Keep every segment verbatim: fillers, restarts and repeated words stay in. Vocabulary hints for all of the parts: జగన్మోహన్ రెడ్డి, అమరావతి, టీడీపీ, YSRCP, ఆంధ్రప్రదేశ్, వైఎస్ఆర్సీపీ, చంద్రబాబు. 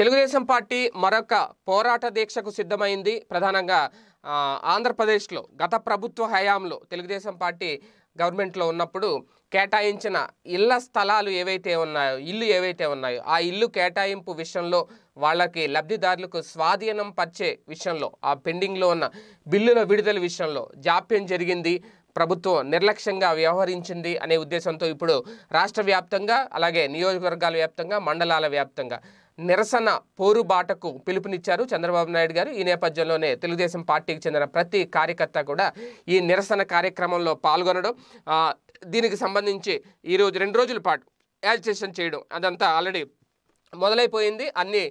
Telugu Desam party మరొక పోరాట దీక్షకు సిద్ధమైంది. ప్రధానంగా ఆంధ్రప్రదేశ్లో గత ప్రభుత్వ హయాంలో తెలుగుదేశం పార్టీ గవర్నమెంట్లో ఉన్నప్పుడు కేటాయించిన ఇళ్ల స్థలాలు ఏవైతే ఉన్నాయో ఇల్లు ఏవైతే ఉన్నాయో ఆ ఇల్లు కేటాయింపు విషయంలో వాళ్ళకి లబ్ధిదారులకు స్వాధీనం పరిచే విషయంలో ఆ పెండింగ్లో ఉన్న బిల్లుల విడుదల విషయంలో జాప్యం జరిగింది, ప్రభుత్వం నిర్లక్ష్యంగా వ్యవహరించింది అనే ఉద్దేశంతో ఇప్పుడు రాష్ట్ర వ్యాప్తంగా అలాగే నియోజకవర్గాల వ్యాప్తంగా మండలాల వ్యాప్తంగా నిరసన పోరుబాటకు పిలుపునిచ్చారు చంద్రబాబు నాయుడు గారు. ఈ నేపథ్యంలోనే తెలుగుదేశం పార్టీకి చెందిన ప్రతి కార్యకర్త కూడా ఈ నిరసన కార్యక్రమంలో పాల్గొనడం, దీనికి సంబంధించి ఈరోజు రెండు రోజుల పాటు యాజిటేషన్ చేయడం అదంతా ఆల్రెడీ మొదలైపోయింది, అన్ని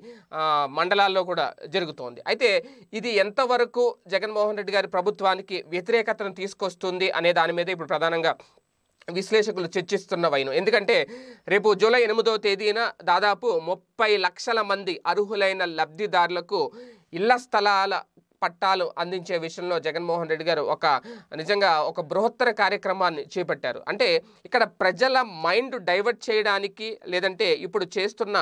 మండలాల్లో కూడా జరుగుతోంది. అయితే ఇది ఎంతవరకు జగన్మోహన్ రెడ్డి గారి ప్రభుత్వానికి వ్యతిరేకతను తీసుకొస్తుంది అనే దాని మీద ఇప్పుడు ప్రధానంగా విశ్లేషకులు చర్చిస్తున్న వైనం. ఎందుకంటే రేపు జూలై ఎనిమిదవ తేదీన దాదాపు ముప్పై లక్షల మంది అర్హులైన లబ్ధిదారులకు ఇళ్ల స్థలాల పట్టాలు అందించే విషయంలో జగన్మోహన్ రెడ్డి గారు ఒక నిజంగా ఒక బృహత్తర కార్యక్రమాన్ని చేపట్టారు. అంటే ఇక్కడ ప్రజల మైండ్ డైవర్ట్ చేయడానికి లేదంటే ఇప్పుడు చేస్తున్న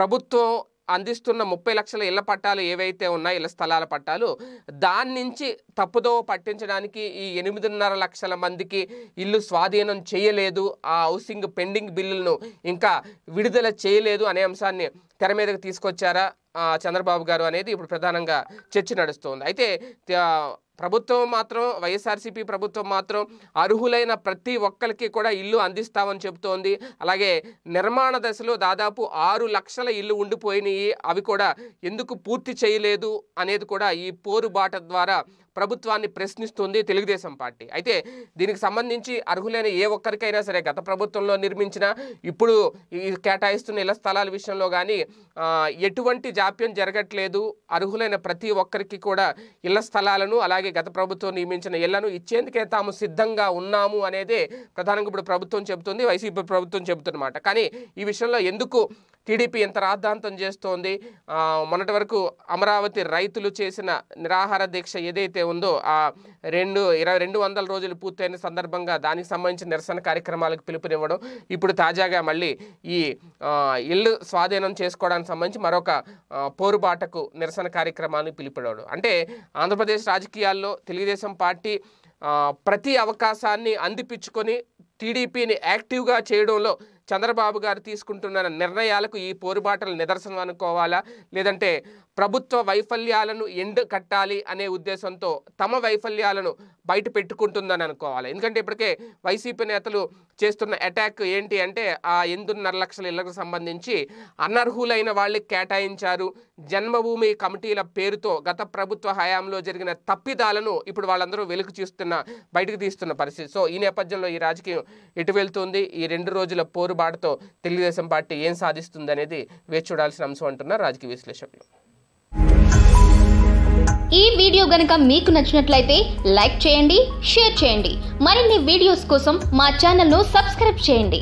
ప్రభుత్వం అందిస్తున్న ముప్పై లక్షల ఇళ్ల పట్టాలు ఏవైతే ఉన్నాయో ఇళ్ల స్థలాల పట్టాలు దాని నుంచి తప్పుదో పట్టించడానికి ఈ ఎనిమిదిన్నర లక్షల మందికి ఇల్లు స్వాధీనం చేయలేదు, ఆ హౌసింగ్ పెండింగ్ బిల్లులను ఇంకా విడుదల చేయలేదు అనే అంశాన్ని తెర మీదకు తీసుకొచ్చారా చంద్రబాబు గారు అనేది ఇప్పుడు ప్రధానంగా చర్చ నడుస్తోంది. అయితే ప్రభుత్వం మాత్రం వైఎస్ఆర్సీపీ ప్రభుత్వం మాత్రం అర్హులైన ప్రతి ఒక్కరికి కూడా ఇల్లు అందిస్తామని చెబుతోంది. అలాగే నిర్మాణ దశలో దాదాపు ఆరు లక్షల ఇల్లు ఉండిపోయినాయి, అవి కూడా ఎందుకు పూర్తి చేయలేదు అనేది కూడా ఈ పోరుబాట ద్వారా ప్రభుత్వాన్ని ప్రశ్నిస్తుంది తెలుగుదేశం పార్టీ. అయితే దీనికి సంబంధించి అర్హులైన ఏ ఒక్కరికైనా సరే గత ప్రభుత్వంలో నిర్మించిన ఇప్పుడు కేటాయిస్తున్న ఇళ్ల స్థలాల విషయంలో కానీ ఎటువంటి జాప్యం జరగట్లేదు, అర్హులైన ప్రతి ఒక్కరికి కూడా ఇళ్ల స్థలాలను అలాగే గత ప్రభుత్వం నియమించిన ఇళ్లను ఇచ్చేందుకే తాము సిద్ధంగా ఉన్నాము అనేదే ప్రధానంగా ఇప్పుడు ప్రభుత్వం చెబుతుంది, వైసీపీ ప్రభుత్వం చెబుతున్నమాట. కానీ ఈ విషయంలో ఎందుకు టీడీపీ ఎంత రాద్ధాంతం చేస్తోంది? మొన్నటి వరకు అమరావతి రైతులు చేసిన నిరాహార దీక్ష ఏదైతే ఉందో ఆ రెండు ఇరవై రెండు వందల రోజులు పూర్తయిన సందర్భంగా దానికి సంబంధించిన నిరసన కార్యక్రమాలకు పిలుపునివ్వడం, ఇప్పుడు తాజాగా మళ్ళీ ఈ ఇల్లు స్వాధీనం చేసుకోవడానికి సంబంధించి మరొక పోరుబాటకు నిరసన కార్యక్రమాన్ని పిలుపునివ్వడం అంటే ఆంధ్రప్రదేశ్ రాజకీయాల్లో తెలుగుదేశం పార్టీ ప్రతి అవకాశాన్ని అందిపించుకొని టీడీపీని యాక్టివ్గా చేయడంలో చంద్రబాబు గారు తీసుకుంటున్న నిర్ణయాలకు ఈ పోరుబాటలు నిదర్శనం అనుకోవాలా, లేదంటే ప్రభుత్వ వైఫల్యాలను ఎండు కట్టాలి అనే ఉద్దేశంతో తమ వైఫల్యాలను బయట పెట్టుకుంటుందని అనుకోవాలి? ఎందుకంటే ఇప్పటికే వైసీపీ నేతలు చేస్తున్న అటాక్ ఏంటి అంటే ఆ ఎనిమిదిన్నర లక్షల ఇళ్లకు సంబంధించి అనర్హులైన వాళ్ళకి కేటాయించారు, జన్మభూమి కమిటీల పేరుతో గత ప్రభుత్వ హయాంలో జరిగిన తప్పిదాలను ఇప్పుడు వాళ్ళందరూ వెలుగు చూస్తున్న బయటకు తీస్తున్న పరిస్థితి. సో ఈ నేపథ్యంలో ఈ రాజకీయం ఎటు వెళ్తుంది, ఈ రెండు రోజుల పోరుబాటుతో తెలుగుదేశం పార్టీ ఏం సాధిస్తుంది అనేది వేచి చూడాల్సిన అంశం అంటున్నారు రాజకీయ విశ్లేషకులు. ఈ వీడియో గనుక మీకు నచ్చినట్లయితే లైక్ చేయండి, షేర్ చేయండి, మరిన్ని వీడియోస్ కోసం మా ఛానల్ను సబ్స్క్రైబ్ చేయండి.